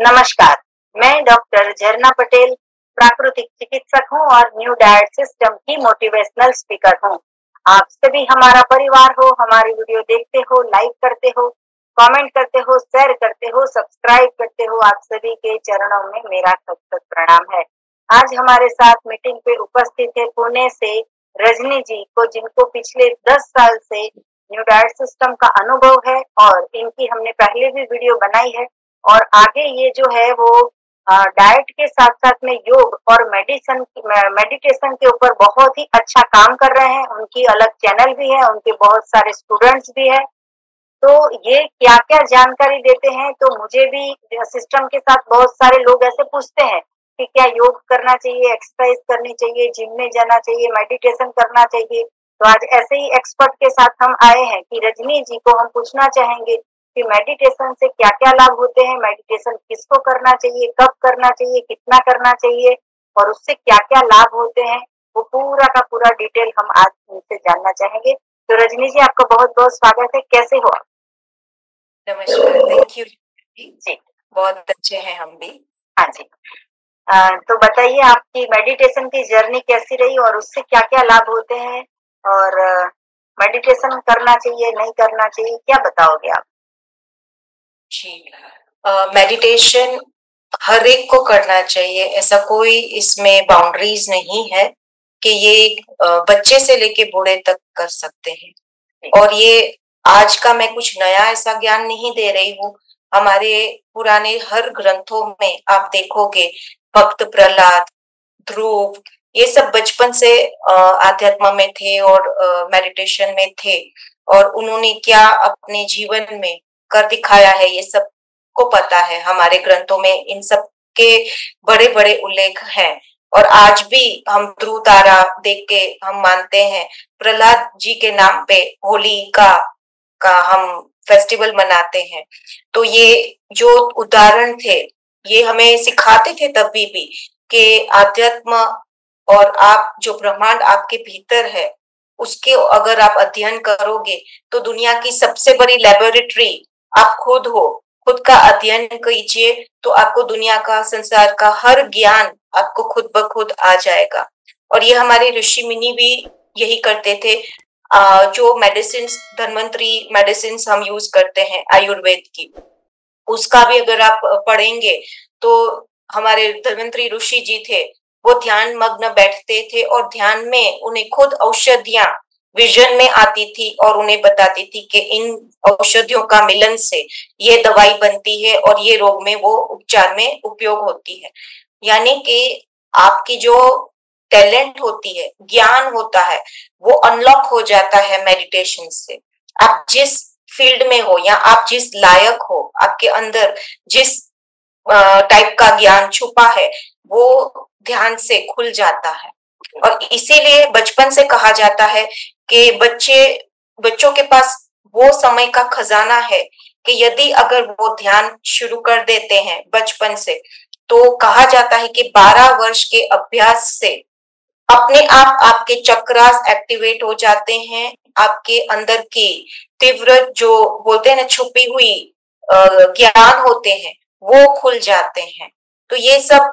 नमस्कार, मैं डॉक्टर झरना पटेल प्राकृतिक चिकित्सक हूँ और न्यू डाइट सिस्टम की मोटिवेशनल स्पीकर हूँ। आप सभी हमारा परिवार हो, हमारी वीडियो देखते हो, लाइक करते हो, कमेंट करते हो, शेयर करते हो, सब्सक्राइब करते हो, आप सभी के चरणों में मेरा सतत प्रणाम है। आज हमारे साथ मीटिंग पे उपस्थित है पुणे से रजनी जी को, जिनको पिछले 10 साल से न्यू डाइट सिस्टम का अनुभव है और इनकी हमने पहले भी वीडियो बनाई है और आगे ये जो है वो डाइट के साथ साथ में योग और मेडिटेशन के ऊपर बहुत ही अच्छा काम कर रहे हैं। उनकी अलग चैनल भी है, उनके बहुत सारे स्टूडेंट्स भी है, तो ये क्या क्या जानकारी देते हैं। तो मुझे भी सिस्टम के साथ बहुत सारे लोग ऐसे पूछते हैं कि क्या योग करना चाहिए, एक्सरसाइज करनी चाहिए, जिम में जाना चाहिए, मेडिटेशन करना चाहिए। तो आज ऐसे ही एक्सपर्ट के साथ हम आए हैं कि रजनी जी को हम पूछना चाहेंगे कि मेडिटेशन से क्या क्या लाभ होते हैं, मेडिटेशन किसको करना चाहिए, कब करना चाहिए, कितना करना चाहिए और उससे क्या क्या लाभ होते हैं, वो पूरा का पूरा डिटेल हम आज उनसे जानना चाहेंगे। तो रजनी जी, आपका बहुत बहुत स्वागत है, कैसे हो आप? नमस्कार, थैंक यू जी, बहुत अच्छे हैं हम भी। हाँ जी, तो बताइए आपकी मेडिटेशन की जर्नी कैसी रही और उससे क्या क्या लाभ होते हैं और मेडिटेशन करना चाहिए नहीं करना चाहिए, क्या बताओगे आप? जी, मेडिटेशन हर एक को करना चाहिए, ऐसा कोई इसमें बाउंड्रीज नहीं है कि ये बच्चे से लेके बूढ़े तक कर सकते हैं। और ये आज का मैं कुछ नया ऐसा ज्ञान नहीं दे रही हूँ, हमारे पुराने हर ग्रंथों में आप देखोगे भक्त प्रहलाद, ध्रुव, ये सब बचपन से आध्यात्म में थे और मेडिटेशन में थे और उन्होंने क्या अपने जीवन में कर दिखाया है, ये सब को पता है। हमारे ग्रंथों में इन सब के बड़े बड़े उल्लेख हैं और आज भी हम ध्रुव तारा देख के हम मानते हैं। प्रहलाद जी के नाम पे होली का हम फेस्टिवल मनाते हैं। तो ये जो उदाहरण थे ये हमें सिखाते थे तभी भी कि आध्यात्म और आप जो ब्रह्मांड आपके भीतर है उसके अगर आप अध्ययन करोगे तो दुनिया की सबसे बड़ी लेबोरेटरी आप खुद हो। खुद का अध्ययन कीजिए तो आपको दुनिया का, संसार का हर ज्ञान आपको खुद ब खुद आ जाएगा। और ये हमारे ऋषि मुनि भी यही करते थे। जो मेडिसिन, धनवंतरी मेडिसिन हम यूज करते हैं आयुर्वेद की, उसका भी अगर आप पढ़ेंगे तो हमारे धनवंतरी ऋषि जी थे, वो ध्यान मग्न बैठते थे और ध्यान में उन्हें खुद औषधियां विजन में आती थी और उन्हें बताती थी कि इन औषधियों का मिलन से ये दवाई बनती है और ये रोग में वो उपचार में उपयोग होती है। यानी कि आपकी जो टैलेंट होती है, ज्ञान होता है, वो अनलॉक हो जाता है मेडिटेशन से। आप जिस फील्ड में हो या आप जिस लायक हो, आपके अंदर जिस टाइप का ज्ञान छुपा है वो ध्यान से खुल जाता है। और इसीलिए बचपन से कहा जाता है कि बच्चों के पास वो समय का खजाना है कि यदि अगर वो ध्यान शुरू कर देते हैं बचपन से, तो कहा जाता है कि 12 वर्ष के अभ्यास से अपने आप आपके चक्रास एक्टिवेट हो जाते हैं। आपके अंदर की तीव्र जो बोलते हैं ना छुपी हुई ज्ञान होते हैं वो खुल जाते हैं। तो ये सब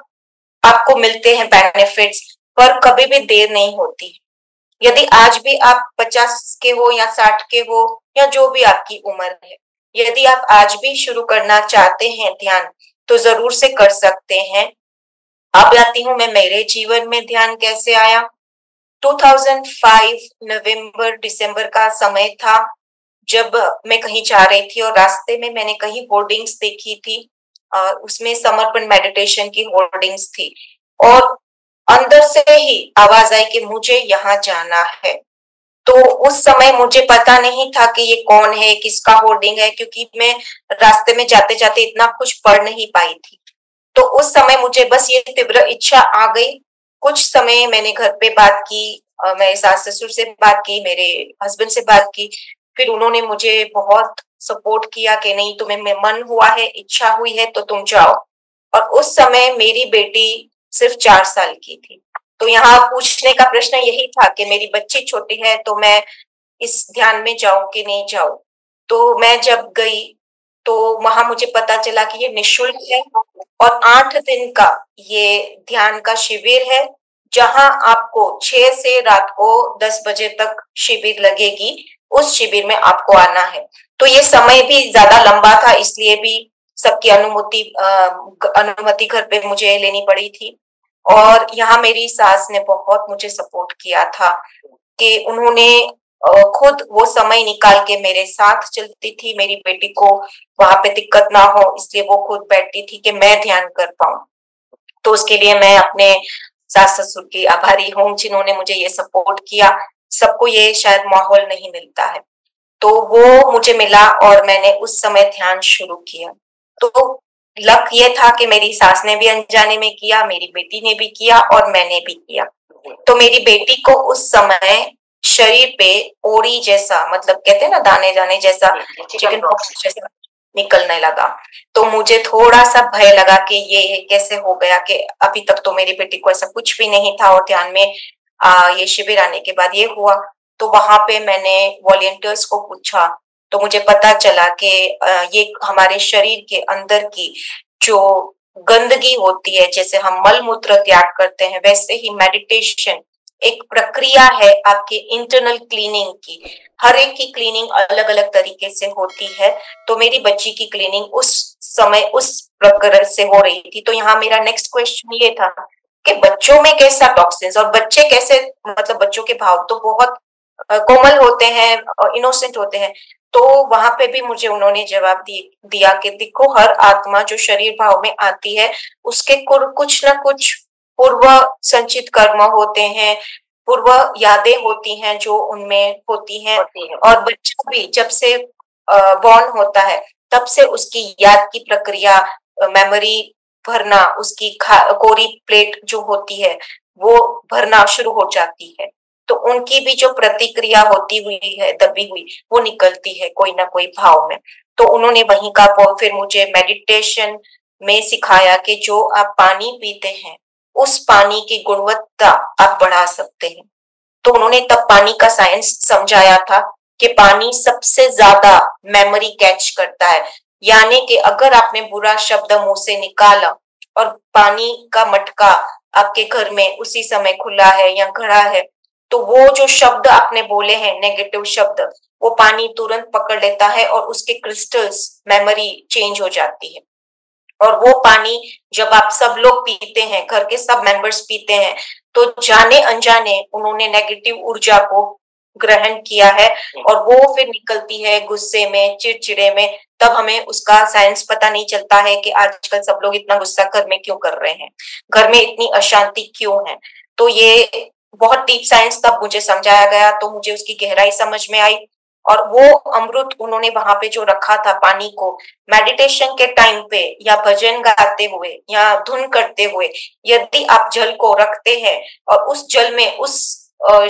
आपको मिलते हैं बेनिफिट्स, पर कभी भी देर नहीं होती। यदि आज भी आप 50 के हो या 60 के हो या जो भी आपकी उम्र है, यदि आप आज भी शुरू करना चाहते हैं ध्यान तो जरूर से कर सकते हैं। अब आती हूँ मैं मेरे जीवन में ध्यान कैसे आया। 2005 नवंबर दिसंबर का समय था जब मैं कहीं जा रही थी और रास्ते में मैंने कहीं होर्डिंग्स देखी थी और उसमें समर्पण मेडिटेशन की होर्डिंग्स थी और अंदर से ही आवाज आई कि मुझे यहाँ जाना है। तो उस समय मुझे पता नहीं था कि ये कौन है, किसका होर्डिंग है, क्योंकि मैं रास्ते में जाते जाते इतना कुछ पढ़ नहीं पाई थी। तो उस समय मुझे बस ये तीव्र इच्छा आ गई। कुछ समय मैंने घर पे बात की, मेरे सास ससुर से बात की, मेरे हस्बैंड से बात की, फिर उन्होंने मुझे बहुत सपोर्ट किया कि नहीं, तुम्हें मन हुआ है, इच्छा हुई है तो तुम जाओ। और उस समय मेरी बेटी सिर्फ 4 साल की थी। तो यहाँ पूछने का प्रश्न यही था कि मेरी बच्ची छोटी है तो मैं इस ध्यान में जाऊं कि नहीं जाऊं। तो मैं जब गई तो वहां मुझे पता चला कि ये निःशुल्क है, और 8 दिन का ये ध्यान का शिविर है, जहां आपको 6 से रात को 10 बजे तक शिविर लगेगी। उस शिविर में आपको आना है। तो ये समय भी ज्यादा लंबा था, इसलिए भी सबकी अनुमति घर पे मुझे लेनी पड़ी थी। और यहाँ मेरी सास ने बहुत मुझे सपोर्ट किया था कि उन्होंने खुद वो समय निकाल के मेरे साथ चलती थी, मेरी बेटी को वहां पे दिक्कत ना हो इसलिए वो खुद बैठती थी कि मैं ध्यान कर पाऊं। तो उसके लिए मैं अपने सास ससुर की आभारी हूँ जिन्होंने मुझे ये सपोर्ट किया। सबको ये शायद माहौल नहीं मिलता है, तो वो मुझे मिला और मैंने उस समय ध्यान शुरू किया। तो लक ये था कि मेरी सास ने भी अनजाने में किया, मेरी बेटी ने भी किया और मैंने भी किया। तो मेरी बेटी को उस समय शरीर पे ओरी जैसा, मतलब कहते हैं ना दाने जाने जैसा, चिकन पॉक्स जैसा निकलने लगा। तो मुझे थोड़ा सा भय लगा कि ये कैसे हो गया, कि अभी तक तो मेरी बेटी को ऐसा कुछ भी नहीं था और ध्यान में ये शिविर आने के बाद ये हुआ। तो वहां पे मैंने वॉलेंटियर्स को पूछा तो मुझे पता चला कि ये हमारे शरीर के अंदर की जो गंदगी होती है, जैसे हम मल मूत्र त्याग करते हैं, वैसे ही मेडिटेशन एक प्रक्रिया है आपके इंटरनल क्लीनिंग की। हर एक की क्लीनिंग अलग अलग तरीके से होती है। तो मेरी बच्ची की क्लीनिंग उस समय उस प्रक्रिया से हो रही थी। तो यहाँ मेरा नेक्स्ट क्वेश्चन ये था कि बच्चों में कैसा टॉक्सिन्स और बच्चे कैसे, मतलब बच्चों के भाव तो बहुत कोमल होते हैं और इनोसेंट होते हैं। तो वहां पे भी मुझे उन्होंने जवाब दिया कि देखो, हर आत्मा जो शरीर भाव में आती है उसके कुछ ना कुछ पूर्व संचित कर्म होते हैं, पूर्व यादें होती हैं जो उनमें होती हैं। और बच्चा भी जब से बॉर्न होता है तब से उसकी याद की प्रक्रिया, मेमोरी भरना, उसकी कोरी प्लेट जो होती है वो भरना शुरू हो जाती है। तो उनकी भी जो प्रतिक्रिया होती हुई है, दबी हुई, वो निकलती है कोई ना कोई भाव में। तो उन्होंने वहीं का फिर मुझे मेडिटेशन में सिखाया कि जो आप पानी पीते हैं उस पानी की गुणवत्ता आप बढ़ा सकते हैं। तो उन्होंने तब पानी का साइंस समझाया था कि पानी सबसे ज्यादा मेमोरी कैच करता है, यानी कि अगर आपने बुरा शब्द मुंह से निकाला और पानी का मटका आपके घर में उसी समय खुला है या घड़ा है, तो वो जो शब्द आपने बोले हैं नेगेटिव शब्द, वो पानी तुरंत पकड़ लेता है और उसके क्रिस्टल्स मेमोरी चेंज हो जाती है। और वो पानी जब आप सब लोग पीते हैं, घर के सब मेंबर्स पीते हैं, तो जाने अनजाने उन्होंने नेगेटिव ऊर्जा को ग्रहण किया है और वो फिर निकलती है गुस्से में, चिड़चिड़े में। तब हमें उसका साइंस पता नहीं चलता है कि आजकल सब लोग इतना गुस्सा घर में क्यों कर रहे हैं, घर में इतनी अशांति क्यों है। तो ये बहुत डीप साइंस तब मुझे समझाया गया, तो मुझे उसकी गहराई समझ में आई। और वो अमृत उन्होंने वहां पे जो रखा था पानी को, मेडिटेशन के टाइम पे या भजन गाते हुए या धुन करते हुए यदि आप जल को रखते हैं और उस जल में उस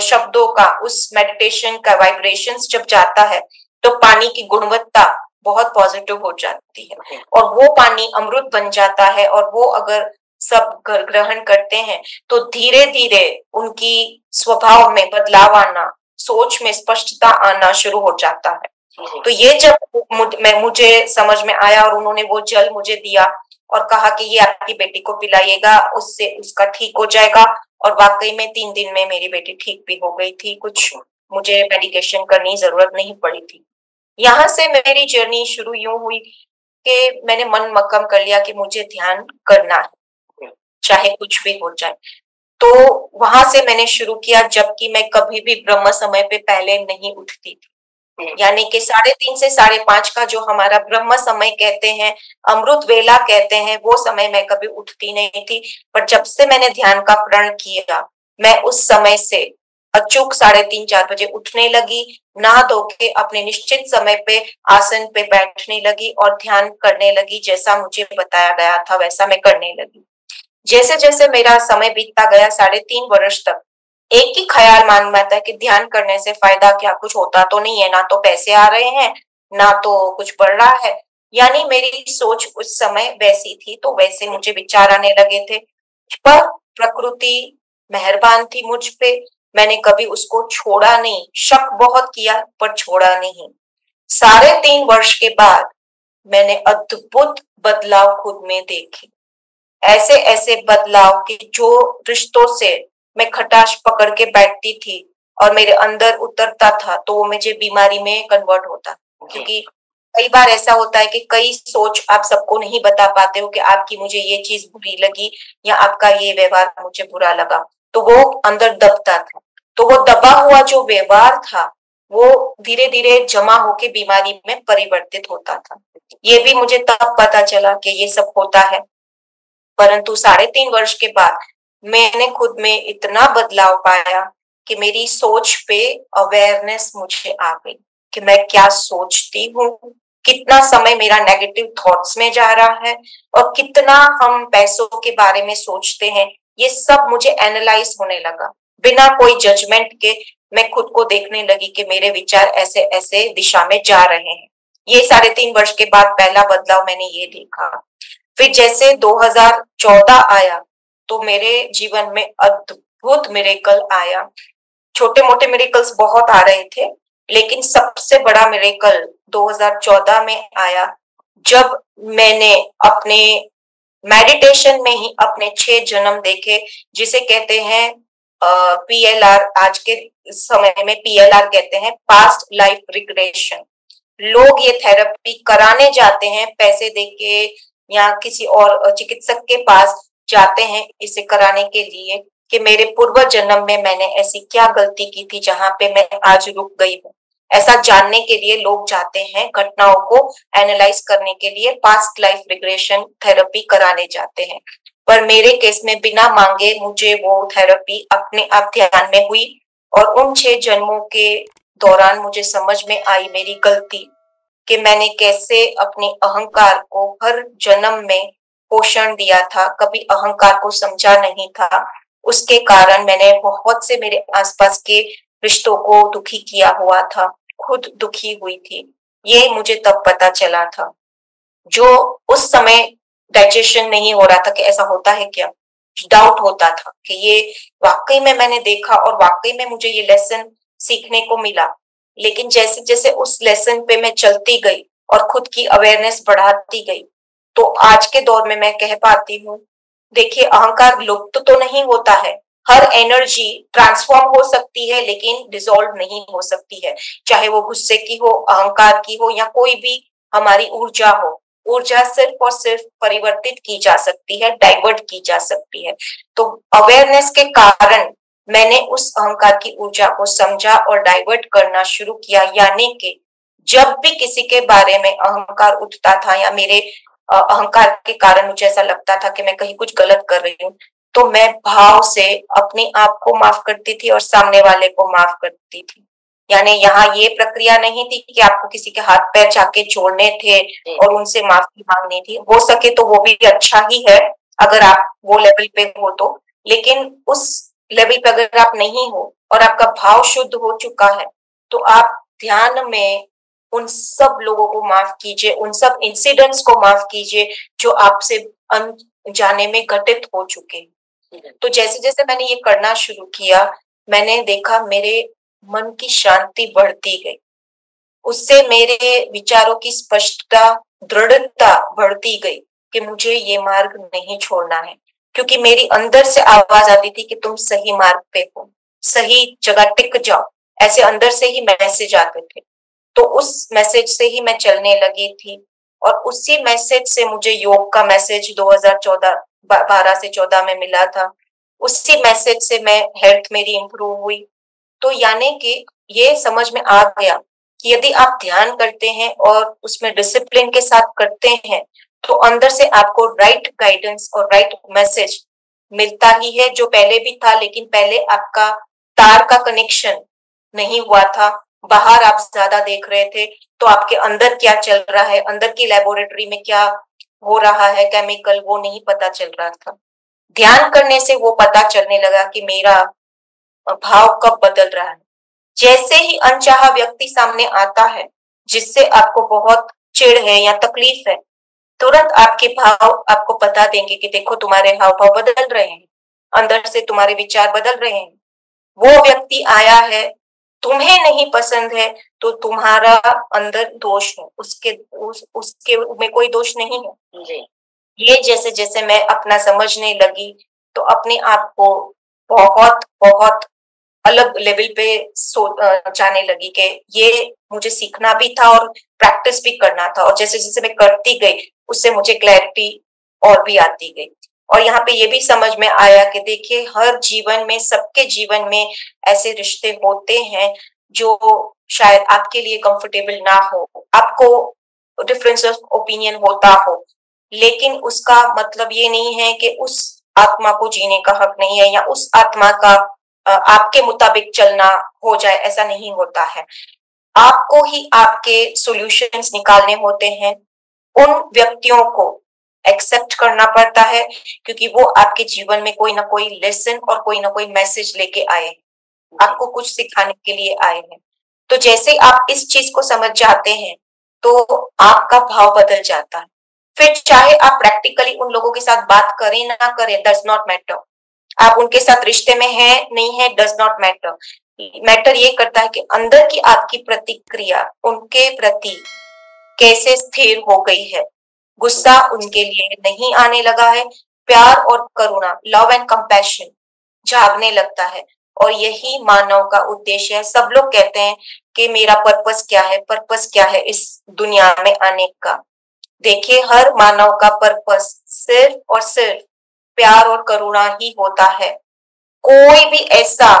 शब्दों का, उस मेडिटेशन का वाइब्रेशंस जब जाता है, तो पानी की गुणवत्ता बहुत पॉजिटिव हो जाती है और वो पानी अमृत बन जाता है। और वो अगर सब ग्रहण करते हैं तो धीरे धीरे उनकी स्वभाव में बदलाव आना, सोच में स्पष्टता आना शुरू हो जाता है। तो ये जब मुझे समझ में आया और उन्होंने वो जल मुझे दिया और कहा कि ये आपकी बेटी को पिलाइएगा, उससे उसका ठीक हो जाएगा। और वाकई में 3 दिन में मेरी बेटी ठीक भी हो गई थी, कुछ मुझे मेडिकेशन करनी जरूरत नहीं पड़ी थी। यहाँ से मेरी जर्नी शुरू यूं हुई कि मैंने मन मक्कम कर लिया कि मुझे ध्यान करना है चाहे कुछ भी हो जाए। तो वहां से मैंने शुरू किया, जबकि मैं कभी भी ब्रह्म समय पे पहले नहीं उठती थी। यानी कि 3:30 से 5:30 का जो हमारा ब्रह्म समय कहते हैं, अमृत वेला कहते हैं, वो समय मैं कभी उठती नहीं थी। पर जब से मैंने ध्यान का प्रण किया, मैं उस समय से अचूक 3:30-4 बजे उठने लगी, नहा धो के अपने निश्चित समय पे आसन पे बैठने लगी और ध्यान करने लगी। जैसा मुझे बताया गया था वैसा मैं करने लगी। जैसे जैसे मेरा समय बीतता गया, 3.5 वर्ष तक एक ही ख्याल मन में आता है कि ध्यान करने से फायदा क्या, कुछ होता तो नहीं है, ना तो पैसे आ रहे हैं ना तो कुछ बढ़ रहा है। यानी मेरी सोच उस समय वैसी थी, तो वैसे मुझे विचार आने लगे थे। पर प्रकृति मेहरबान थी मुझ पे, मैंने कभी उसको छोड़ा नहीं। शक बहुत किया पर छोड़ा नहीं। 3.5 वर्ष के बाद मैंने अद्भुत बदलाव खुद में देखे। ऐसे ऐसे बदलाव कि जो रिश्तों से मैं खटास पकड़ के बैठती थी और मेरे अंदर उतरता था तो वो मुझे बीमारी में कन्वर्ट होता। क्योंकि कई बार ऐसा होता है कि कई सोच आप सबको नहीं बता पाते हो कि आपकी मुझे ये चीज बुरी लगी या आपका ये व्यवहार मुझे बुरा लगा, तो वो अंदर दबता था। तो वो दबा हुआ जो व्यवहार था वो धीरे धीरे जमा होके बीमारी में परिवर्तित होता था। ये भी मुझे तब पता चला कि ये सब होता है, परंतु 3.5 वर्ष के बाद मैंने खुद में इतना बदलाव पाया कि मेरी सोच पे अवेयरनेस मुझे आ गई कि मैं क्या सोचती हूँ, कितना समय मेरा नेगेटिव थॉट्स में जा रहा है और कितना हम पैसों के बारे में सोचते हैं। ये सब मुझे एनालाइज होने लगा। बिना कोई जजमेंट के मैं खुद को देखने लगी कि मेरे विचार ऐसे ऐसे दिशा में जा रहे हैं। ये 3.5 वर्ष के बाद पहला बदलाव मैंने ये देखा। फिर जैसे 2014 आया तो मेरे जीवन में अद्भुत मिरेकल आया। छोटे मोटे मिरेकल्स बहुत आ रहे थे, लेकिन सबसे बड़ा मिरेकल 2014 में आया जब मैंने अपने मेडिटेशन में ही अपने 6 जन्म देखे, जिसे कहते हैं PLR, आज के समय में PLR कहते हैं, पास्ट लाइफ रिग्रेशन। लोग ये थेरेपी कराने जाते हैं, पैसे देके या किसी और चिकित्सक के पास जाते हैं इसे कराने के लिए कि मेरे पूर्व जन्म में मैंने ऐसी क्या गलती की थी जहां पे मैं आज रुक गई हूँ। ऐसा जानने के लिए लोग जाते हैं, घटनाओं को एनालाइज करने के लिए पास्ट लाइफ रिग्रेशन थेरेपी कराने जाते हैं। पर मेरे केस में बिना मांगे मुझे वो थेरेपी अपने आप ध्यान में हुई और उन 6 जन्मों के दौरान मुझे समझ में आई मेरी गलती कि मैंने कैसे अपने अहंकार को हर जन्म में पोषण दिया था, कभी अहंकार को समझा नहीं था। उसके कारण मैंने बहुत से मेरे आसपास के रिश्तों को दुखी किया हुआ था, खुद दुखी हुई थी। ये मुझे तब पता चला था। जो उस समय डाइजेशन नहीं हो रहा था कि ऐसा होता है क्या, डाउट होता था कि ये वाकई में मैंने देखा और वाकई में मुझे ये लेसन सीखने को मिला। लेकिन जैसे जैसे उस लेसन पे मैं चलती गई और खुद की अवेयरनेस बढ़ाती गई तो आज के दौर में मैं कह पाती हूँ, देखिए अहंकार लुप्त तो नहीं होता है, हर एनर्जी ट्रांसफॉर्म हो सकती है लेकिन डिसॉल्व नहीं हो सकती है, चाहे वो गुस्से की हो, अहंकार की हो या कोई भी हमारी ऊर्जा हो। ऊर्जा सिर्फ और सिर्फ परिवर्तित की जा सकती है, डाइवर्ट की जा सकती है। तो अवेयरनेस के कारण मैंने उस अहंकार की ऊर्जा को समझा और डाइवर्ट करना शुरू किया। यानी कि जब भी किसी के बारे में अहंकार उठता था या मेरे अहंकार के कारण मुझे ऐसा लगता था कि मैं कहीं कुछ गलत कर रही हूँ, तो मैं भाव से अपने आप को माफ करती थी और सामने वाले को माफ करती थी। यानी यहाँ ये प्रक्रिया नहीं थी कि आपको किसी के हाथ पैर जाके जोड़ने थे और उनसे माफी मांगनी थी। हो सके तो वो भी अच्छा ही है अगर आप वो लेवल पे हो तो, लेकिन उस लेवल पे अगर आप नहीं हो और आपका भाव शुद्ध हो चुका है तो आप ध्यान में उन सब लोगों को माफ कीजिए, उन सब इंसिडेंट्स को माफ कीजिए जो आपसे अनजाने में घटित हो चुके। तो जैसे जैसे मैंने ये करना शुरू किया मैंने देखा मेरे मन की शांति बढ़ती गई, उससे मेरे विचारों की स्पष्टता, दृढ़ता बढ़ती गई कि मुझे ये मार्ग नहीं छोड़ना है। क्योंकि मेरी अंदर से आवाज आती थी कि तुम सही मार्ग पे हो, सही जगह टिक जाओ, ऐसे अंदर से ही मैसेज आते थे। तो उस मैसेज से ही मैं चलने लगी थी और उसी मैसेज से मुझे योग का मैसेज 2012 से 14 में मिला था। उसी मैसेज से मैं हेल्थ मेरी इम्प्रूव हुई। तो यानी कि ये समझ में आ गया कि यदि आप ध्यान करते हैं और उसमें डिसिप्लिन के साथ करते हैं तो अंदर से आपको राइट गाइडेंस और राइट मैसेज मिलता ही है, जो पहले भी था लेकिन पहले आपका तार का कनेक्शन नहीं हुआ था। बाहर आप ज्यादा देख रहे थे तो आपके अंदर क्या चल रहा है, अंदर की लेबोरेटरी में क्या हो रहा है केमिकल, वो नहीं पता चल रहा था। ध्यान करने से वो पता चलने लगा कि मेरा भाव कब बदल रहा है। जैसे ही अनचाहा व्यक्ति सामने आता है जिससे आपको बहुत चिढ़ है या तकलीफ है, तुरंत आपके भाव आपको बता देंगे कि देखो तुम्हारे हाव भाव बदल रहे हैं, अंदर से तुम्हारे विचार बदल रहे हैं। वो व्यक्ति आया है, तुम्हें नहीं पसंद है तो तुम्हारा अंदर दोष है, उसके में कोई दोष नहीं है। ये जैसे जैसे मैं अपना समझने लगी तो अपने आप को बहुत बहुत अलग लेवल पे जाने लगी कि ये मुझे सीखना भी था और प्रैक्टिस भी करना था। और जैसे जैसे मैं करती गई उससे मुझे क्लैरिटी और भी आती गई। और यहाँ पे ये भी समझ में आया कि देखिए हर जीवन में, सबके जीवन में ऐसे रिश्ते होते हैं जो शायद आपके लिए कंफर्टेबल ना हो, आपको डिफरेंस ऑफ ओपिनियन होता हो, लेकिन उसका मतलब ये नहीं है कि उस आत्मा को जीने का हक नहीं है या उस आत्मा का आपके मुताबिक चलना हो जाए, ऐसा नहीं होता है। आपको ही आपके सॉल्यूशंस निकालने होते हैं। उन व्यक्तियों को एक्सेप्ट करना पड़ता है क्योंकि वो आपके जीवन में कोई ना कोई लेसन और कोई ना कोई मैसेज लेके आए हैं, आपको कुछ सिखाने के लिए आए हैं। तो जैसे आप इस चीज को समझ जाते हैं तो आपका भाव बदल जाता है। फिर चाहे आप प्रैक्टिकली उन लोगों के साथ बात करें ना करें, डज नॉट मैटर। आप उनके साथ रिश्ते में है नहीं है, डज नॉट मैटर। मैटर ये करता है कि अंदर की आपकी प्रतिक्रिया उनके प्रति कैसे स्थिर हो गई है। गुस्सा उनके लिए नहीं आने लगा है, प्यार और करुणा, लव एंड कंपैशन जागने लगता है। और यही मानव का उद्देश्य है। सब लोग कहते हैं कि मेरा पर्पस क्या है, पर्पस क्या है इस दुनिया में आने का। देखिए हर मानव का पर्पस सिर्फ और सिर्फ प्यार और करुणा ही होता है। कोई भी ऐसा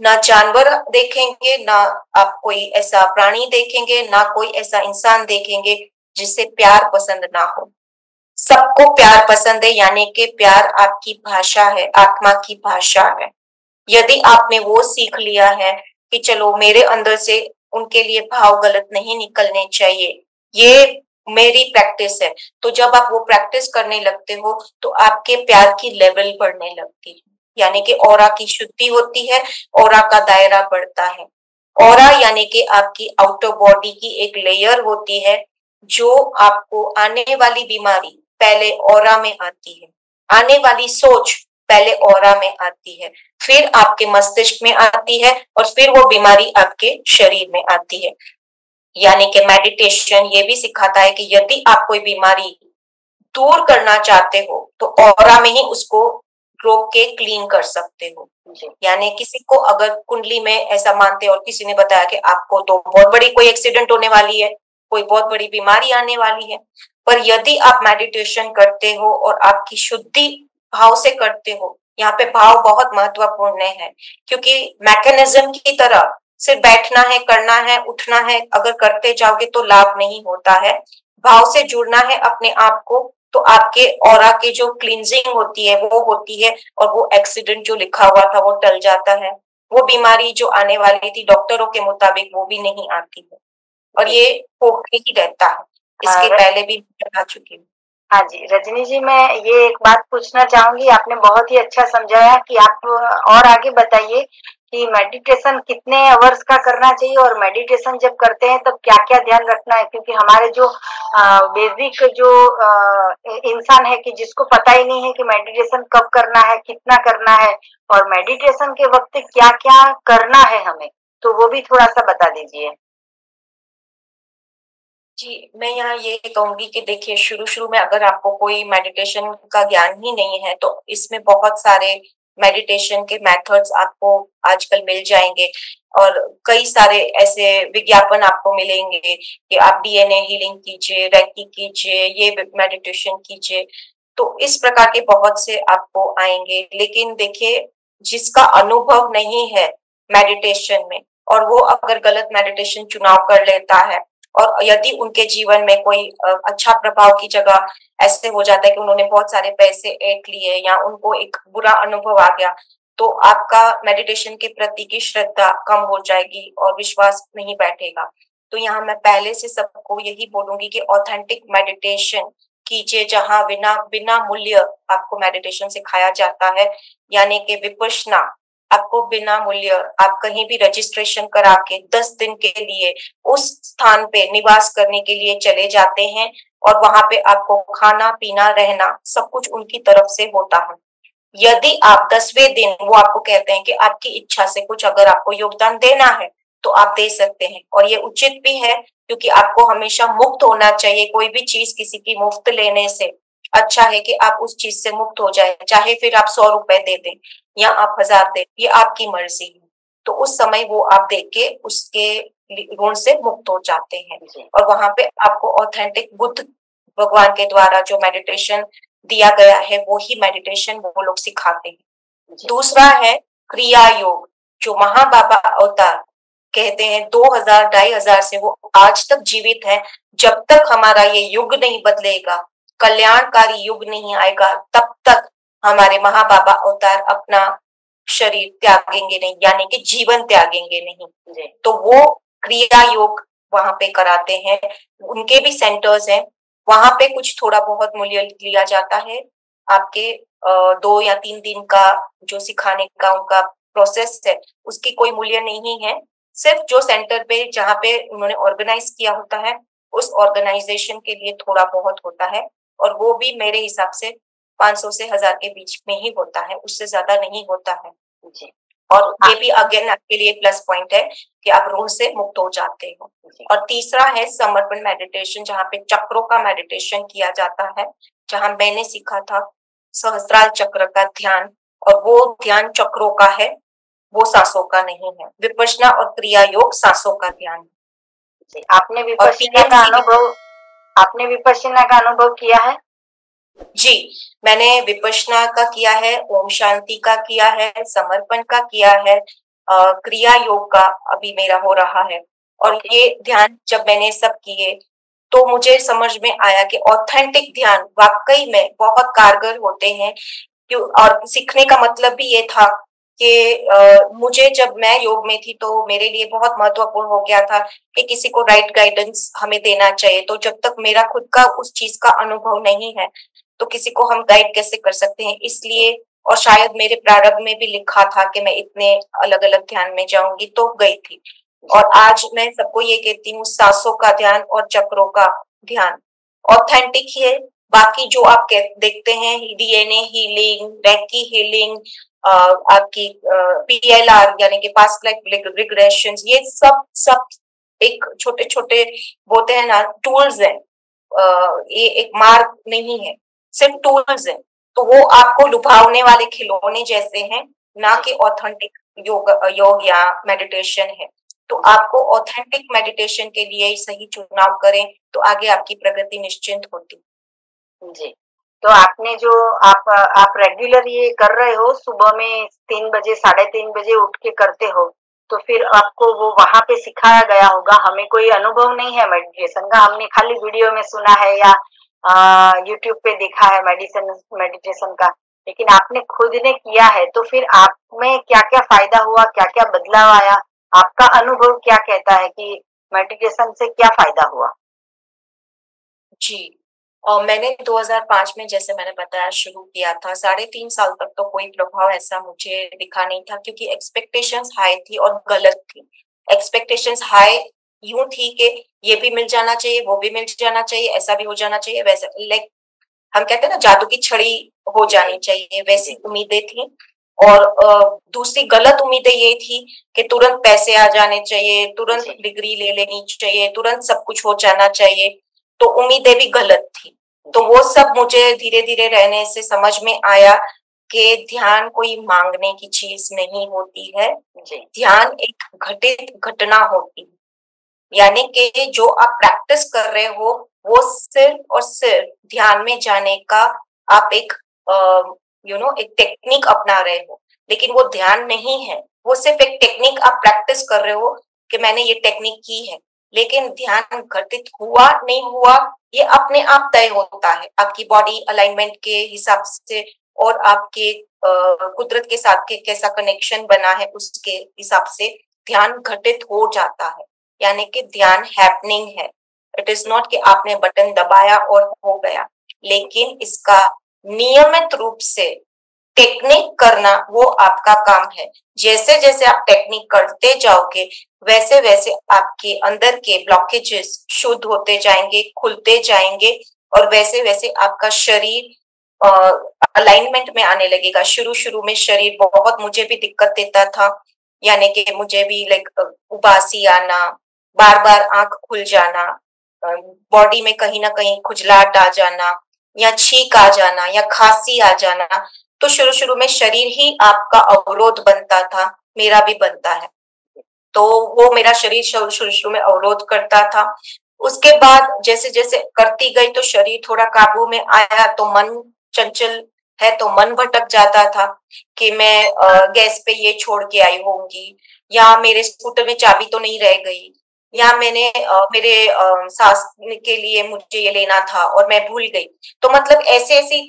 ना जानवर देखेंगे, ना आप कोई ऐसा प्राणी देखेंगे, ना कोई ऐसा इंसान देखेंगे जिसे प्यार पसंद ना हो। सबको प्यार पसंद है, यानी कि प्यार आपकी भाषा है, आत्मा की भाषा है। यदि आपने वो सीख लिया है कि चलो मेरे अंदर से उनके लिए भाव गलत नहीं निकलने चाहिए, ये मेरी प्रैक्टिस है, तो जब आप वो प्रैक्टिस करने लगते हो तो आपके प्यार की लेवल बढ़ने लगती है, यानी कि ऑरा की शुद्धि होती है, ऑरा का दायरा बढ़ता है। ऑरा यानी कि आपकी आउटर बॉडी की एक लेयर होती है जो आपको आने वाली बीमारी पहले ऑरा में आती है, आने वाली सोच पहले ऑरा में आती है, फिर आपके मस्तिष्क में आती है और फिर वो बीमारी आपके शरीर में आती है। यानी कि मेडिटेशन ये भी सिखाता है कि यदि आप कोई बीमारी दूर करना चाहते हो तो ऑरा में ही उसको रोक के क्लीन कर सकते हो। यानी किसी को अगर कुंडली में ऐसा मानते और किसी ने बताया कि आपको तो बहुत बड़ी कोई एक्सीडेंट होने वाली है, कोई बहुत बड़ी बीमारी आने वाली है, पर यदि आप मेडिटेशन करते हो और आपकी शुद्धि भाव से करते हो, यहाँ पे भाव बहुत महत्वपूर्ण है क्योंकि मैकेनिज्म की तरह सिर्फ बैठना है, करना है, उठना है, अगर करते जाओगे तो लाभ नहीं होता है। भाव से जुड़ना है अपने आप को, तो आपके ऑरा के जो क्लींजिंग होती है वो होती है और वो एक्सीडेंट जो लिखा हुआ था वो टल जाता है, वो बीमारी जो आने वाली थी डॉक्टरों के मुताबिक वो भी नहीं आती है। और ये होके ही रहता है, इसके पहले भी बता चुकी हूँ। हाँ जी रजनी जी, मैं ये एक बात पूछना चाहूंगी, आपने बहुत ही अच्छा समझाया कि आप और आगे बताइए कि मेडिटेशन कितने आवर्स का करना चाहिए और मेडिटेशन जब करते हैं तब क्या क्या ध्यान रखना है, क्योंकि हमारे जो बेसिक जो इंसान है कि जिसको पता ही नहीं है कि मेडिटेशन कब करना है, कितना करना है और मेडिटेशन के वक्त क्या क्या करना है हमें, तो वो भी थोड़ा सा बता दीजिए जी। मैं यहाँ ये कहूंगी कि देखिए शुरू में अगर आपको कोई मेडिटेशन का ज्ञान ही नहीं है तो इसमें बहुत सारे मेडिटेशन के मेथड्स आपको आजकल मिल जाएंगे और कई सारे ऐसे विज्ञापन आपको मिलेंगे कि आप डीएनए हीलिंग कीजिए, रैकी कीजिए, ये मेडिटेशन कीजिए, तो इस प्रकार के बहुत से आपको आएंगे। लेकिन देखिए जिसका अनुभव नहीं है मेडिटेशन में और वो अगर गलत मेडिटेशन चुनाव कर लेता है और यदि उनके जीवन में कोई अच्छा प्रभाव की जगह ऐसे हो जाता है कि उन्होंने बहुत सारे पैसे ऐंठ लिए या उनको एक बुरा अनुभव आ गया, तो आपका मेडिटेशन के प्रति की श्रद्धा कम हो जाएगी और विश्वास नहीं बैठेगा। तो यहाँ मैं पहले से सबको यही बोलूंगी कि ऑथेंटिक मेडिटेशन कीजिए, जहाँ बिना मूल्य आपको मेडिटेशन सिखाया जाता है, यानी कि विपश्यना आपको बिना मूल्य आप कहीं भी रजिस्ट्रेशन करा के 10 दिन के लिए उस स्थान पे निवास करने के लिए चले जाते हैं और वहां पे आपको खाना पीना रहना सब कुछ उनकी तरफ से होता है। यदि आप 10वें दिन वो आपको कहते हैं कि आपकी इच्छा से कुछ अगर आपको योगदान देना है तो आप दे सकते हैं और ये उचित भी है क्योंकि आपको हमेशा मुक्त होना चाहिए, कोई भी चीज किसी की मुफ्त लेने से अच्छा है कि आप उस चीज से मुक्त हो जाए, चाहे फिर आप 100 रुपए दे दें या आप 1000 दे, ये आपकी मर्जी है। तो उस समय वो आप देख के उसके ऋण से मुक्त हो जाते हैं और वहां पे आपको ऑथेंटिक बुद्ध भगवान के द्वारा जो मेडिटेशन दिया गया है वो ही मेडिटेशन वो लोग सिखाते हैं। दूसरा है क्रिया योग, जो महाबाबा अवतार कहते हैं 2000-2500 से वो आज तक जीवित है। जब तक हमारा ये युग नहीं बदलेगा, कल्याणकारी युग नहीं आएगा, तब तक हमारे महाबाबा अवतार अपना शरीर त्यागेंगे नहीं, यानी कि जीवन त्यागेंगे नहीं। तो वो क्रिया योग वहां पे कराते हैं, उनके भी सेंटर्स हैं। वहां पे कुछ थोड़ा बहुत मूल्य लिया जाता है, आपके 2 या 3 दिन का जो सिखाने का उनका प्रोसेस है उसकी कोई मूल्य नहीं है। सिर्फ जो सेंटर पे जहाँ पे उन्होंने ऑर्गेनाइज किया होता है उस ऑर्गेनाइजेशन के लिए थोड़ा बहुत होता है, और वो भी मेरे हिसाब से 500 से 1000 के बीच में ही होता है, उससे ज्यादा नहीं होता है जी। और ये भी अगेन आपके लिए प्लस पॉइंट है कि आप ऋण से मुक्त हो जाते हो। और तीसरा है समर्पण मेडिटेशन, जहाँ पे चक्रों का मेडिटेशन किया जाता है, जहाँ मैंने सीखा था सहस्रार चक्र का ध्यान, और वो ध्यान चक्रों का है, वो सांसों का नहीं है। विपश्यना और क्रिया योग सांसों का ध्यान। आपने विपश्यना का अनुभव किया है? जी, मैंने विपश्यना का किया है, ओम शांति का किया है, समर्पण का किया है, क्रिया योग का अभी मेरा हो रहा है। और ये ध्यान जब मैंने सब किए तो मुझे समझ में आया कि ऑथेंटिक ध्यान वाकई में बहुत कारगर होते हैं। और सीखने का मतलब भी ये था कि मुझे जब मैं योग में थी तो मेरे लिए बहुत महत्वपूर्ण हो गया था कि किसी को राइट गाइडेंस हमें देना चाहिए। तो जब तक मेरा खुद का उस चीज का अनुभव नहीं है तो किसी को हम गाइड कैसे कर सकते हैं। इसलिए, और शायद मेरे प्रारब्ध में भी लिखा था कि मैं इतने अलग अलग ध्यान में जाऊंगी, तो गई थी। और आज मैं सबको ये कहती हूँ, सांसों का ध्यान और चक्रों का ध्यान ऑथेंटिक है। बाकी जो आप देखते हैं डीएनए हीलिंग, रैकी हीलिंग, आपकी PLR यानी कि पास्ट लाइफ रिग्रेशन, ये सब एक छोटे छोटे बोलते हैं ना टूल्स हैं, ये एक मार्ग नहीं है, सिर्फ टूल्स हैं। तो वो आपको लुभावने वाले खिलौने जैसे हैं, ना कि ऑथेंटिक योग या मेडिटेशन है। तो आपको ऑथेंटिक मेडिटेशन के लिए सही चुनाव करें तो आगे आपकी प्रगति निश्चिंत होती जी। तो आपने जो आप रेगुलर ये कर रहे हो, सुबह में 3 बजे 3:30 बजे उठ के करते हो, तो फिर आपको वो वहां पे सिखाया गया होगा। हमें कोई अनुभव नहीं है मेडिटेशन का, हमने खाली वीडियो में सुना है या यूट्यूब पे देखा है मेडिटेशन का, लेकिन आपने खुद ने किया है। तो फिर आप में क्या क्या फायदा हुआ, क्या क्या बदलाव आया, आपका अनुभव क्या कहता है कि मेडिटेशन से क्या फायदा हुआ? जी, और मैंने 2005 में, जैसे मैंने बताया, शुरू किया था। 3.5 साल तक तो कोई प्रभाव ऐसा मुझे दिखा नहीं था, क्योंकि एक्सपेक्टेशंस हाई थी और गलत थी। एक्सपेक्टेशंस हाई यूं थी कि ये भी मिल जाना चाहिए, वो भी मिल जाना चाहिए, ऐसा भी हो जाना चाहिए, वैसा, लाइक हम कहते हैं ना जादू की छड़ी हो जानी चाहिए, वैसी उम्मीदें थी। और दूसरी गलत उम्मीदें ये थी कि तुरंत पैसे आ जाने चाहिए, तुरंत डिग्री ले लेनी चाहिए, तुरंत सब कुछ हो जाना चाहिए। तो उम्मीदें भी गलत थी। तो वो सब मुझे धीरे धीरे रहने से समझ में आया कि ध्यान कोई मांगने की चीज नहीं होती है, ध्यान एक घटित घटना होती है। यानी कि जो आप प्रैक्टिस कर रहे हो वो सिर्फ और सिर्फ ध्यान में जाने का आप एक एक टेक्निक अपना रहे हो, लेकिन वो ध्यान नहीं है, वो सिर्फ एक टेक्निक आप प्रैक्टिस कर रहे हो कि मैंने ये टेक्निक की है, लेकिन ध्यान घटित हुआ नहीं हुआ ये अपने आप तय होता है, आपकी बॉडी अलाइनमेंट के हिसाब से और आपके कुदरत के साथ के कैसा कनेक्शन बना है उसके हिसाब से ध्यान घटित हो जाता है। यानी कि ध्यान हैपनिंग है, इट इज नॉट कि आपने बटन दबाया और हो गया, लेकिन इसका नियमित रूप से टेक्निक करना वो आपका काम है। जैसे जैसे आप टेक्निक करते जाओगे वैसे वैसे आपके अंदर के ब्लॉकेजेस शुद्ध होते जाएंगे, खुलते जाएंगे, और वैसे वैसे आपका शरीर अलाइनमेंट में आने लगेगा। शुरू में शरीर बहुत, मुझे भी दिक्कत देता था, यानी कि मुझे भी लाइक उबासी आना, बार बार आंख खुल जाना, बॉडी में कहीं ना कहीं खुजलाहट आ जाना, या छींक आ जाना या खांसी आ जाना, तो शुरू शुरू में शरीर ही आपका अवरोध बनता था, मेरा भी बनता है, तो वो मेरा शरीर शुरू शुरू में अवरोध करता था। उसके बाद जैसे जैसे करती गई तो शरीर थोड़ा काबू में आया, तो मन चंचल है तो मन भटक जाता था कि मैं गैस पे ये छोड़ के आई होंगी, या मेरे स्कूटर में चाबी तो नहीं रह गई, या मैंने मेरे सास के लिए मुझे ये लेना था और मैं भूल गई। तो मतलब ऐसे ऐसी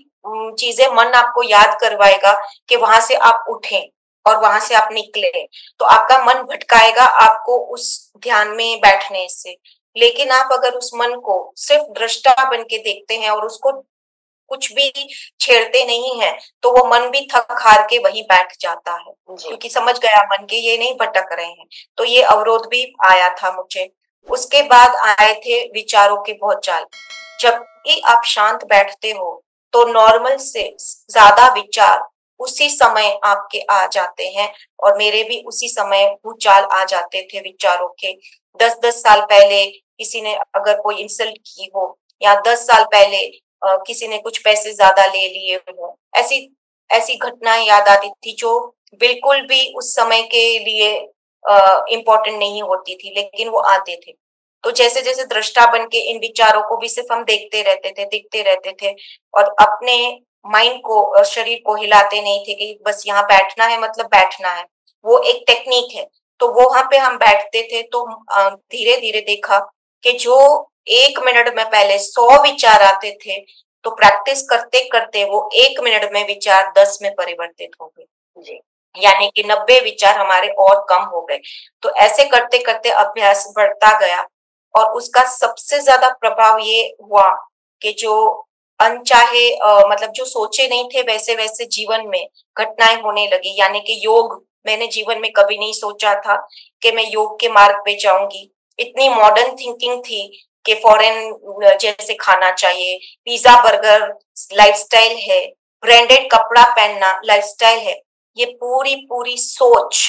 चीजें मन आपको याद करवाएगा कि वहां से आप उठें और वहां से आप निकले, तो आपका मन भटकाएगा आपको उस ध्यान में बैठने से। लेकिन आप अगर उस मन को सिर्फ दृष्टा बन के देखते हैं और उसको कुछ भी छेड़ते नहीं है, तो वो मन भी थक हार के वहीं बैठ जाता है, क्योंकि समझ गया मन के ये नहीं भटक रहे हैं। तो ये अवरोध भी आया था मुझे। उसके बाद आए थे विचारों के बहुत जाल। जब भी आप शांत बैठते हो तो नॉर्मल से ज्यादा विचार उसी समय आपके आ जाते हैं, और मेरे भी उसी समय भूचाल आ जाते थे विचारों के। 10-10 साल पहले किसी ने अगर कोई इंसल्ट की हो, या 10 साल पहले किसी ने कुछ पैसे ज्यादा ले लिए हो, ऐसी ऐसी घटनाएं याद आती थी जो बिल्कुल भी उस समय के लिए इम्पोर्टेंट नहीं होती थी, लेकिन वो आते थे। तो जैसे जैसे दृष्टा बन के इन विचारों को भी सिर्फ हम देखते रहते थे और अपने माइंड को और शरीर को हिलाते नहीं थे कि बस यहाँ बैठना है मतलब बैठना है। वो एक टेक्निक है, तो वो वहां पे हम बैठते थे। तो धीरे धीरे देखा कि जो 1 मिनट में पहले 100 विचार आते थे, तो प्रैक्टिस करते करते वो 1 मिनट में विचार 10 में परिवर्तित हो गए, यानी कि 90 विचार हमारे और कम हो गए। तो ऐसे करते करते अभ्यास बढ़ता गया, और उसका सबसे ज्यादा प्रभाव ये हुआ कि जो अनचाहे मतलब जो सोचे नहीं थे वैसे वैसे जीवन में घटनाएं होने लगी। यानी कि योग, मैंने जीवन में कभी नहीं सोचा था कि मैं योग के मार्ग पे जाऊंगी। इतनी मॉडर्न थिंकिंग थी कि फॉरेन जैसे खाना चाहिए, पिज्जा बर्गर लाइफस्टाइल है, ब्रांडेड कपड़ा पहनना लाइफस्टाइल है। ये पूरी सोच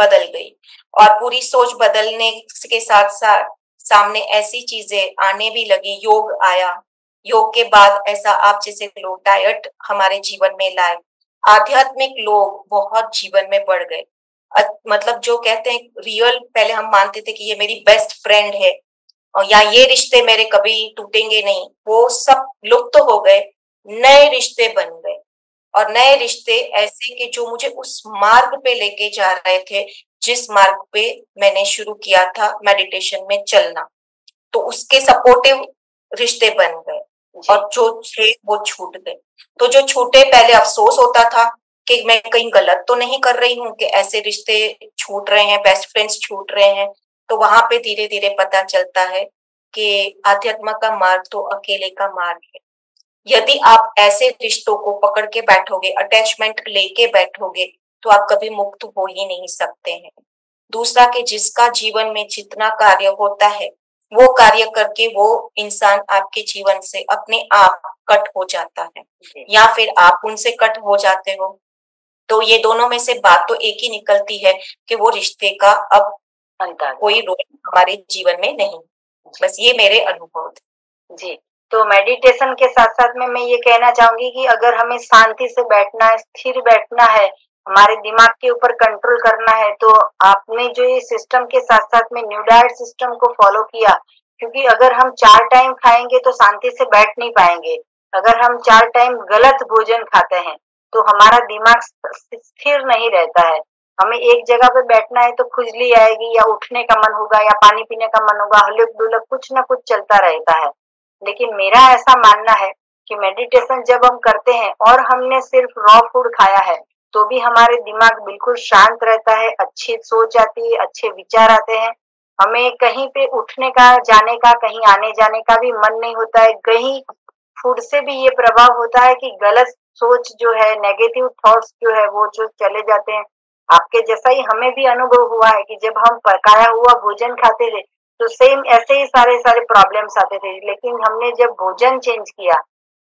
बदल गई, और पूरी सोच बदलने के साथ साथ सामने ऐसी चीजें आने भी लगी। योग आया, योग के बाद ऐसा आप जैसे लोग डाइट हमारे जीवन में लाए, आध्यात्मिक लोग बहुत जीवन में बढ़ गए। मतलब जो कहते हैं रियल, पहले हम मानते थे कि ये मेरी बेस्ट फ्रेंड है या ये रिश्ते मेरे कभी टूटेंगे नहीं, वो सब लुप्त तो हो गए, नए रिश्ते बन गए। और नए रिश्ते ऐसे कि जो मुझे उस मार्ग पे लेके जा रहे थे जिस मार्ग पे मैंने शुरू किया था मेडिटेशन में चलना, तो उसके सपोर्टिव रिश्ते बन गए, और जो थे वो छूट गए। तो जो छूटे, पहले अफसोस होता था कि मैं कहीं गलत तो नहीं कर रही हूँ कि ऐसे रिश्ते छूट रहे हैं, बेस्ट फ्रेंड्स छूट रहे हैं। तो वहां पे धीरे धीरे पता चलता है कि आध्यात्म का मार्ग तो अकेले का मार्ग है। यदि आप ऐसे रिश्तों को पकड़ के बैठोगे, अटैचमेंट लेके बैठोगे, तो आप कभी मुक्त हो ही नहीं सकते हैं। दूसरा कि जिसका जीवन में जितना कार्य होता है वो कार्य करके वो इंसान आपके जीवन से अपने आप कट हो जाता है, या फिर आप उनसे कट हो जाते हो। तो ये दोनों में से बात तो एक ही निकलती है कि वो रिश्ते का अब कोई रोल हमारे जीवन में नहीं। बस ये मेरे अनुभव थे जी। तो मेडिटेशन के साथ साथ में मैं ये कहना चाहूंगी कि अगर हमें शांति से बैठना है, स्थिर बैठना है, हमारे दिमाग के ऊपर कंट्रोल करना है, तो आपने जो ये सिस्टम के साथ साथ में न्यू डाइट सिस्टम को फॉलो किया, क्योंकि अगर हम 4 टाइम खाएंगे तो शांति से बैठ नहीं पाएंगे। अगर हम 4 टाइम गलत भोजन खाते हैं तो हमारा दिमाग स्थिर नहीं रहता है। हमें एक जगह पे बैठना है तो खुजली आएगी, या उठने का मन होगा, या पानी पीने का मन होगा, हलक डुलक कुछ ना कुछ चलता रहता है। लेकिन मेरा ऐसा मानना है कि मेडिटेशन जब हम करते हैं और हमने सिर्फ रॉ फूड खाया है, तो भी हमारे दिमाग बिल्कुल शांत रहता है, अच्छी सोच आती है, अच्छे विचार आते हैं। हमें कहीं पे उठने का, जाने का, कहीं आने जाने का भी मन नहीं होता है। कहीं फूड से भी ये प्रभाव होता है कि गलत सोच जो है, नेगेटिव थॉट्स जो है वो जो चले जाते हैं। आपके जैसा ही हमें भी अनुभव हुआ है कि जब हम पकाया हुआ भोजन खाते थे तो सेम ऐसे ही सारे प्रॉब्लम्स आते थे। लेकिन हमने जब भोजन चेंज किया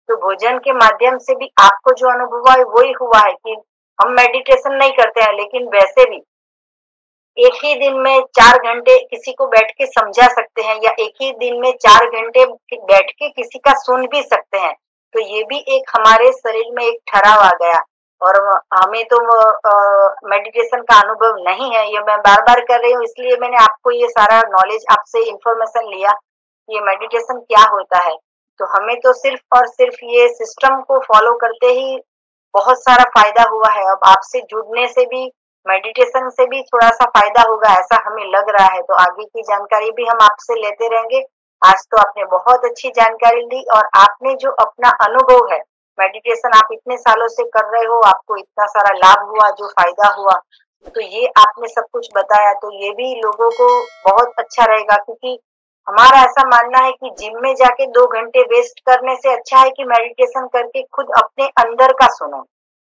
तो भोजन के माध्यम से भी आपको जो अनुभव हुआ है वही हुआ है कि हम मेडिटेशन नहीं करते हैं, लेकिन वैसे भी एक ही दिन में 4 घंटे किसी को बैठ के समझा सकते हैं, या एक ही दिन में 4 घंटे बैठ के किसी का सुन भी सकते हैं। तो ये भी एक हमारे शरीर में एक ठहराव आ गया। और हमें तो मेडिटेशन का अनुभव नहीं है, ये मैं बार बार कर रही हूँ, इसलिए मैंने आपको ये सारा नॉलेज आपसे इंफॉर्मेशन लिया, ये मेडिटेशन क्या होता है। तो हमें तो सिर्फ और सिर्फ ये सिस्टम को फॉलो करते ही बहुत सारा फायदा हुआ है। अब आपसे जुड़ने से भी, मेडिटेशन से भी थोड़ा सा फायदा होगा ऐसा हमें लग रहा है। तो आगे की जानकारी भी हम आपसे लेते रहेंगे। आज तो आपने बहुत अच्छी जानकारी ली और आपने जो अपना अनुभव है, मेडिटेशन आप इतने सालों से कर रहे हो, आपको इतना सारा लाभ हुआ, जो फायदा हुआ, तो ये आपने सब कुछ बताया, तो ये भी लोगों को बहुत अच्छा रहेगा। क्योंकि हमारा ऐसा मानना है कि जिम में जाके 2 घंटे वेस्ट करने से अच्छा है कि मेडिटेशन करके खुद अपने अंदर का सुनो।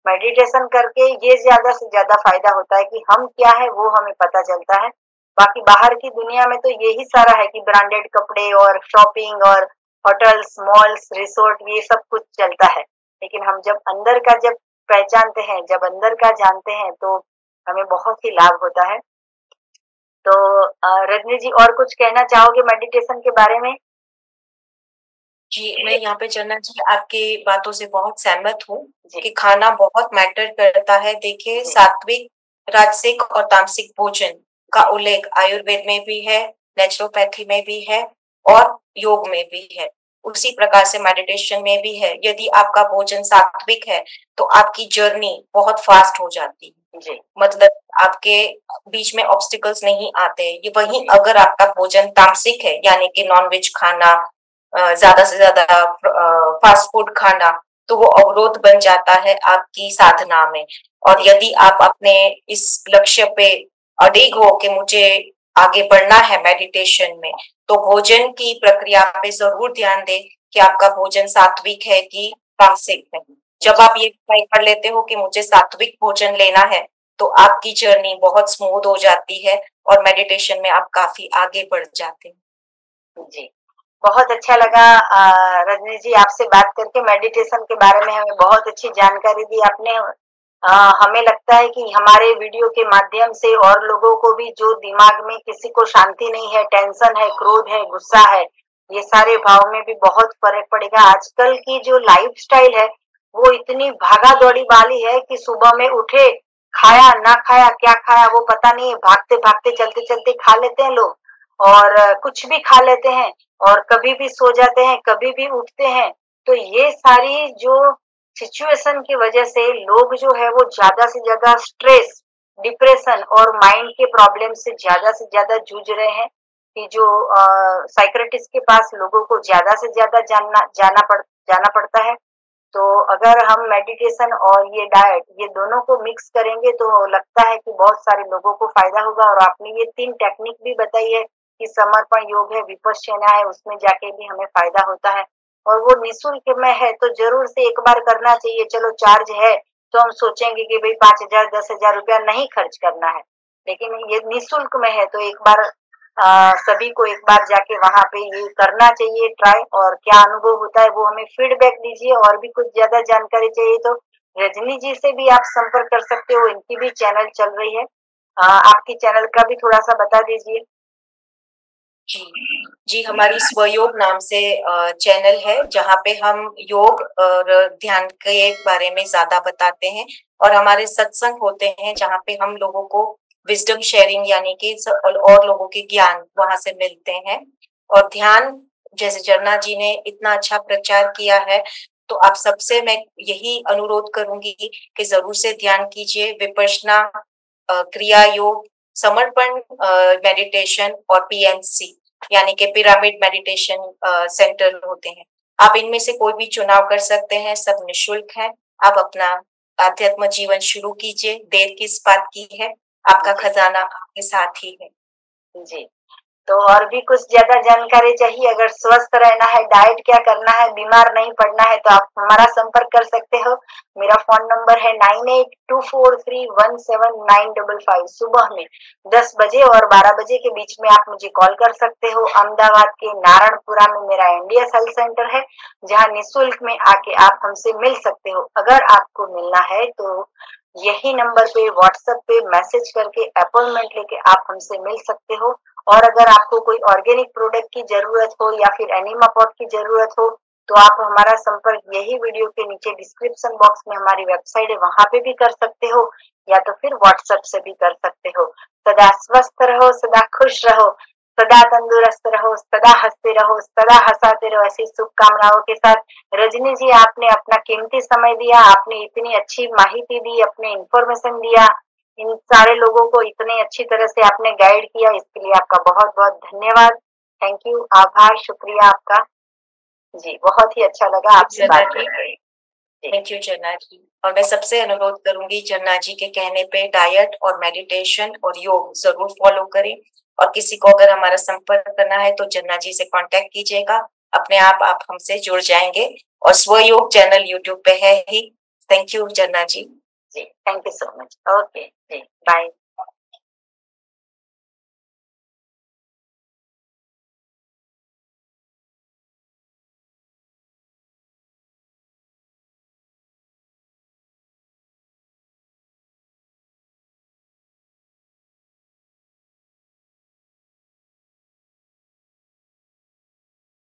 मेडिटेशन करके ये ज्यादा से ज्यादा फायदा होता है कि हम क्या है वो हमें पता चलता है। बाकी बाहर की दुनिया में तो यही सारा है कि ब्रांडेड कपड़े और शॉपिंग और होटल्स, मॉल्स, रिसोर्ट, ये सब कुछ चलता है। लेकिन हम जब अंदर का जब पहचानते हैं, जब अंदर का जानते हैं, तो हमें बहुत ही लाभ होता है। तो रजनी जी, और कुछ कहना चाहोगे मेडिटेशन के बारे में? जी, मैं यहाँ पे चलना चाहिए, आपकी बातों से बहुत सहमत हूँ कि खाना बहुत मैटर करता है। देखिए, सात्विक, राजसिक और तामसिक भोजन का उल्लेख आयुर्वेद में भी है, नेचुरोपैथी में भी है और योग में भी है। उसी प्रकार से मेडिटेशन में भी है। यदि आपका भोजन सात्विक है तो आपकी जर्नी बहुत फास्ट हो जाती है जी। मतलब आपके बीच में ऑब्स्टिकल्स नहीं आते। ये वही अगर आपका भोजन तामसिक है, यानी कि नॉनवेज खाना, ज्यादा से ज्यादा फास्ट फूड खाना, तो वो अवरोध बन जाता है आपकी साधना में। और यदि आप अपने इस लक्ष्य पे अडिग हो कि मुझे आगे बढ़ना है मेडिटेशन में, तो भोजन की प्रक्रिया पे जरूर ध्यान दें कि आपका भोजन सात्विक है कि तामसिक है। जब आप ये ट्राई कर लेते हो कि मुझे सात्विक भोजन लेना है, तो आपकी जर्नी बहुत स्मूथ हो जाती है और मेडिटेशन में आप काफी आगे बढ़ जाते हैं। जी, बहुत अच्छा लगा रजनी जी आपसे बात करके। मेडिटेशन के बारे में हमें बहुत अच्छी जानकारी दी आपने। हमें लगता है कि हमारे वीडियो के माध्यम से और लोगों को भी, जो दिमाग में किसी को शांति नहीं है, टेंशन है, क्रोध है, गुस्सा है, ये सारे भाव में भी बहुत फर्क पड़ेगा। आजकल की जो लाइफस्टाइल है वो इतनी भागा दौड़ी वाली है कि सुबह में उठे, खाया ना खाया, क्या खाया वो पता नहीं है, भागते भागते चलते चलते खा लेते हैं लोग, और कुछ भी खा लेते हैं, और कभी भी सो जाते हैं, कभी भी उठते हैं। तो ये सारी जो सिचुएशन की वजह से लोग जो है वो ज्यादा से ज्यादा स्ट्रेस, डिप्रेशन और माइंड के प्रॉब्लम से ज्यादा जूझ रहे हैं कि जो साइकियाट्रिस्ट के पास लोगों को ज्यादा से ज्यादा जाना पड़ता है। तो अगर हम मेडिटेशन और ये डाइट, ये दोनों को मिक्स करेंगे तो लगता है कि बहुत सारे लोगों को फायदा होगा। और आपने ये 3 टेक्निक भी बताई है कि समर्पण योग है, विपश्यना है, उसमें जाके भी हमें फायदा होता है और वो निःशुल्क में है, तो जरूर से एक बार करना चाहिए। चलो चार्ज है तो हम सोचेंगे कि भाई 5,000 10,000 रुपया नहीं खर्च करना है, लेकिन ये निःशुल्क में है तो एक बार सभी को एक बार जाके वहां पे ये करना चाहिए ट्राई। और क्या अनुभव होता है वो हमें फीडबैक दीजिए। और भी कुछ ज्यादा जानकारी चाहिए तो रजनी जी से भी आप संपर्क कर सकते हो, इनकी भी चैनल चल रही है। आपकी चैनल का भी थोड़ा सा बता दीजिए। जी, हमारी स्वयोग नाम से चैनल है जहाँ पे हम योग और ध्यान के बारे में ज्यादा बताते हैं, और हमारे सत्संग होते हैं जहाँ पे हम लोगों को विजडम शेयरिंग, यानी कि और लोगों के ज्ञान वहां से मिलते हैं। और ध्यान, जैसे झरना जी ने इतना अच्छा प्रचार किया है, तो आप सबसे मैं यही अनुरोध करूंगी कि जरूर से ध्यान कीजिए। विपश्यना, क्रिया योग, समर्पण मेडिटेशन और पीएनसी, यानी कि पिरामिड मेडिटेशन सेंटर होते हैं। आप इनमें से कोई भी चुनाव कर सकते हैं, सब निःशुल्क है। आप अपना आध्यात्म जीवन शुरू कीजिए, देर किस बात की है, आपका खजाना आपके साथ ही है जी। तो और भी कुछ ज्यादा जानकारी चाहिए, अगर स्वस्थ रहना है, डाइट क्या करना है, बीमार नहीं पड़ना है, तो आप हमारा संपर्क कर सकते हो। मेरा फोन नंबर है 9824317955। सुबह में 10 बजे और 12 बजे के बीच में आप मुझे कॉल कर सकते हो। अहमदाबाद के नारायणपुरा में मेरा एनडीएस हेल्थ सेंटर है, जहाँ निःशुल्क में आके आप हमसे मिल सकते हो। अगर आपको मिलना है तो यही नंबर पे व्हाट्सएप पे मैसेज करके अपॉइंटमेंट लेके आप हमसे मिल सकते हो। और अगर आपको कोई ऑर्गेनिक प्रोडक्ट की जरूरत हो या फिर एनिमा पॉट की जरूरत हो, तो आप हमारा संपर्क यही वीडियो के नीचे डिस्क्रिप्शन बॉक्स में हमारी वेबसाइट है वहां पे भी कर सकते हो या तो फिर व्हाट्सएप से भी कर सकते हो। सदा स्वस्थ रहो, सदा खुश रहो, सदा तंदुरुस्त रहो, सदा हंसते रहो, सदा हंसाते रहो। ऐसी शुभकामनाओं के साथ रजनी जी, आपने अपना कीमती समय दिया, आपने इतनी अच्छी माहिती दी, अपने इंफॉर्मेशन दिया, इन सारे लोगों को इतने अच्छी तरह से आपने गाइड किया, इसके लिए आपका बहुत बहुत धन्यवाद। थैंक यू, आभार, शुक्रिया आपका जी, बहुत ही अच्छा लगा आपसे बात करके। थैंक यू झरना जी। और मैं सबसे अनुरोध करूंगी झरना जी के कहने पे डाइट और मेडिटेशन और योग जरूर फॉलो करें, और किसी को अगर हमारा संपर्क करना है तो झरना जी से कांटेक्ट कीजिएगा, अपने आप हमसे जुड़ जाएंगे। और स्वयोग चैनल यूट्यूब पे है ही। Thank you Jharna ji. Thank you so much. Okay, bye.